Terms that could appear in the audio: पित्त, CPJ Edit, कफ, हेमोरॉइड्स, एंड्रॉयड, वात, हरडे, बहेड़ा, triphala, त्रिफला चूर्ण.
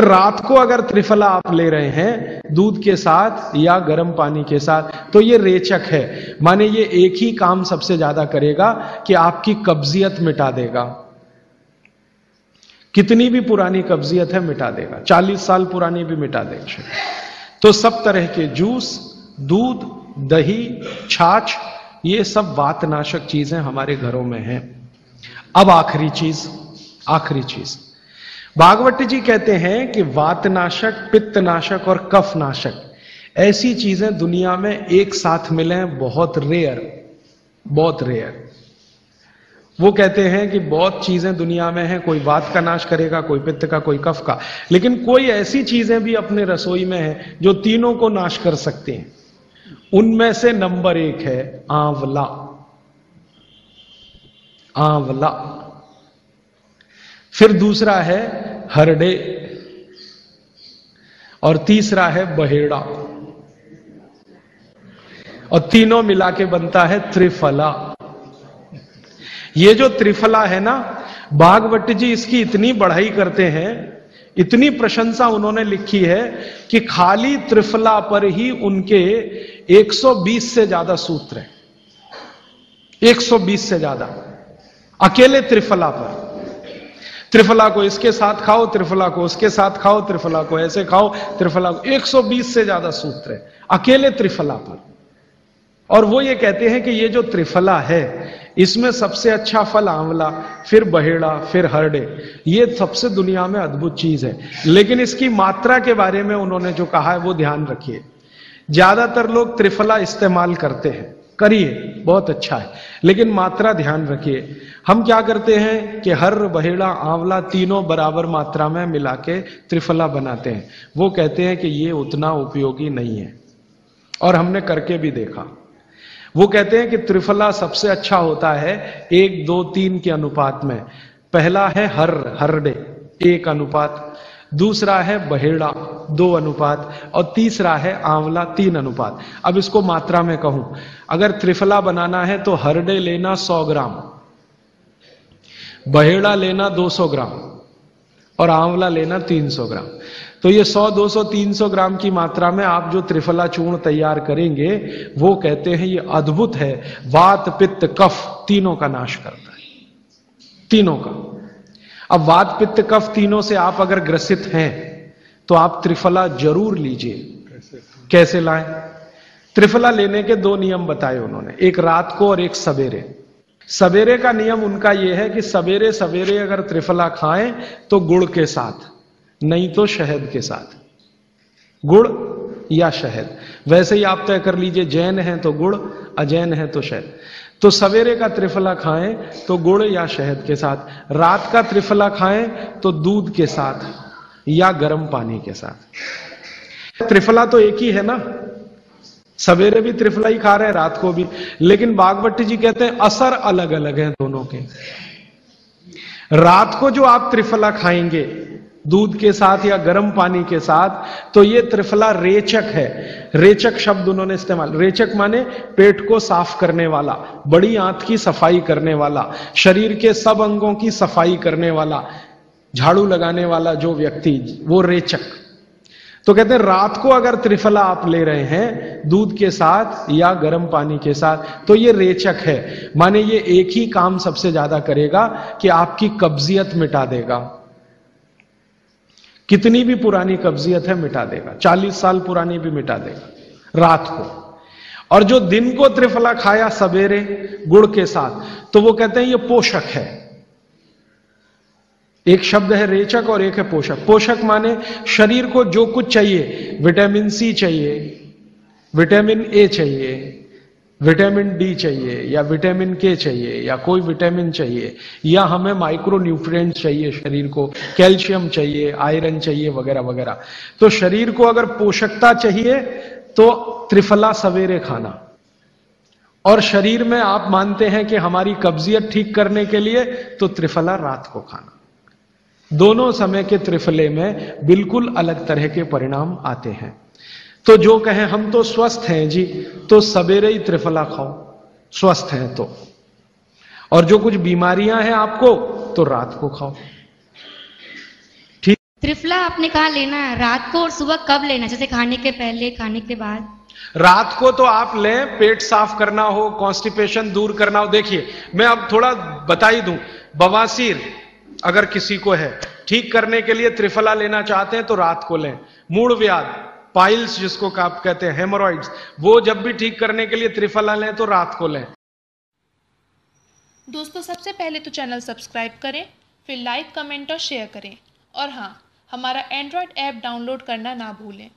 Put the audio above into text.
रात को अगर त्रिफला आप ले रहे हैं दूध के साथ या गर्म पानी के साथ तो ये रेचक है, माने ये एक ही काम सबसे ज्यादा करेगा कि आपकी कब्जियत मिटा देगा। कितनी भी पुरानी कब्जियत है मिटा देगा, 40 साल पुरानी भी मिटा देगा। तो सब तरह के जूस, दूध, दही, छाछ, ये सब वातनाशक चीजें हमारे घरों में हैं। अब आखिरी चीज भागवत जी कहते हैं कि वातनाशक, पित्तनाशक और कफनाशक ऐसी चीजें दुनिया में एक साथ मिले हैं, बहुत रेयर। वो कहते हैं कि बहुत चीजें दुनिया में हैं, कोई वात का नाश करेगा, कोई पित्त का, कोई कफ का, लेकिन कोई ऐसी चीजें भी अपने रसोई में हैं जो तीनों को नाश कर सकते हैं। उनमें से नंबर 1 है आंवला। आंवला, फिर दूसरा है हरडे और तीसरा है बहेड़ा, और तीनों मिला के बनता है त्रिफला। ये जो त्रिफला है ना, भागवत जी इसकी इतनी बढ़ाई करते हैं, इतनी प्रशंसा उन्होंने लिखी है कि खाली त्रिफला पर ही उनके 120 से ज्यादा सूत्र हैं, 120 से ज्यादा अकेले त्रिफला पर। त्रिफला को इसके साथ खाओ, त्रिफला को उसके साथ खाओ, त्रिफला को ऐसे खाओ, त्रिफला को 120 से ज्यादा सूत्र है अकेले त्रिफला पर। और वो ये कहते हैं कि ये जो त्रिफला है इसमें सबसे अच्छा फल आंवला, फिर बहेड़ा, फिर हरडे, ये सबसे दुनिया में अद्भुत चीज है। लेकिन इसकी मात्रा के बारे में उन्होंने जो कहा है वो ध्यान रखिए। ज्यादातर लोग त्रिफला इस्तेमाल करते हैं, करिए, बहुत अच्छा है, लेकिन मात्रा ध्यान रखिए। हम क्या करते हैं कि हर, बहेड़ा, आंवला तीनों बराबर मात्रा में मिला के त्रिफला बनाते हैं। वो कहते हैं कि ये उतना उपयोगी नहीं है, और हमने करके भी देखा। वो कहते हैं कि त्रिफला सबसे अच्छा होता है 1, 2, 3 के अनुपात में। पहला है हरडे 1 अनुपात, दूसरा है बहेड़ा 2 अनुपात, और तीसरा है आंवला 3 अनुपात। अब इसको मात्रा में कहूं, अगर त्रिफला बनाना है तो हरडे लेना 100 ग्राम, बहेड़ा लेना 200 ग्राम और आंवला लेना 300 ग्राम। तो ये 100, 200, 300 ग्राम की मात्रा में आप जो त्रिफला चूर्ण तैयार करेंगे, वो कहते हैं ये अद्भुत है, वात, पित्त, कफ तीनों का नाश करता है, तीनों का। अब वात, पित्त, कफ तीनों से आप अगर ग्रसित हैं तो आप त्रिफला जरूर लीजिए। कैसे लाएं? त्रिफला लेने के 2 नियम बताए उन्होंने, एक रात को और एक सवेरे। सवेरे का नियम उनका यह है कि सवेरे सवेरे अगर त्रिफला खाएं तो गुड़ के साथ, नहीं तो शहद के साथ, गुड़ या शहद। वैसे ही आप तय कर लीजिए, जैन हैं तो गुड़, अजैन हैं तो शहद। तो सवेरे का त्रिफला खाएं तो गुड़ या शहद के साथ, रात का त्रिफला खाएं तो दूध के साथ या गर्म पानी के साथ। त्रिफला तो एक ही है ना, सवेरे भी त्रिफला ही खा रहे हैं, रात को भी, लेकिन भागवत जी कहते हैं असर अलग अलग है दोनों के। रात को जो आप त्रिफला खाएंगे दूध के साथ या गर्म पानी के साथ, तो ये त्रिफला रेचक है। रेचक शब्द उन्होंने इस्तेमाल, रेचक माने पेट को साफ करने वाला, बड़ी आंत की सफाई करने वाला, शरीर के सब अंगों की सफाई करने वाला, झाड़ू लगाने वाला जो व्यक्ति, वो रेचक। तो कहते हैं रात को अगर त्रिफला आप ले रहे हैं दूध के साथ या गर्म पानी के साथ तो ये रेचक है, माने ये एक ही काम सबसे ज्यादा करेगा कि आपकी कब्जियत मिटा देगा। कितनी भी पुरानी कब्जियत है मिटा देगा, 40 साल पुरानी भी मिटा देगा रात को। और जो दिन को त्रिफला खाया सवेरे गुड़ के साथ, तो वो कहते हैं ये पोषक है। एक शब्द है रेचक और एक है पोषक। पोषक माने शरीर को जो कुछ चाहिए, विटामिन C चाहिए, विटामिन A चाहिए, विटामिन D चाहिए, या विटामिन K चाहिए, या कोई विटामिन चाहिए, या हमें माइक्रोन्यूट्रिएंट चाहिए, शरीर को कैल्शियम चाहिए, आयरन चाहिए, वगैरह वगैरह। तो शरीर को अगर पोषकता चाहिए तो त्रिफला सवेरे खाना। और शरीर में आप मानते हैं कि हमारी कब्जियत ठीक करने के लिए तो त्रिफला रात को खाना। दोनों समय के त्रिफले में बिल्कुल अलग तरह के परिणाम आते हैं। तो जो कहें हम तो स्वस्थ हैं जी, तो सवेरे ही त्रिफला खाओ, स्वस्थ हैं तो, और जो कुछ बीमारियां हैं आपको तो रात को खाओ। त्रिफला आपने कहा लेना है, रात को और सुबह कब लेना, जैसे खाने के पहले, खाने के बाद? रात को तो आप लें, पेट साफ करना हो, कॉन्स्टिपेशन दूर करना हो। देखिए मैं अब थोड़ा बता ही दूं, बवासीर अगर किसी को है, ठीक करने के लिए त्रिफला लेना चाहते हैं तो रात को लें। मूड़ व्याध, पाइल्स जिसको आप कहते हैं, हेमोरॉइड्स, वो जब भी ठीक करने के लिए त्रिफला लें तो रात को लें। दोस्तों सबसे पहले तो चैनल सब्सक्राइब करें, फिर लाइक, कमेंट और शेयर करें, और हाँ, हमारा एंड्रॉयड ऐप डाउनलोड करना ना भूलें।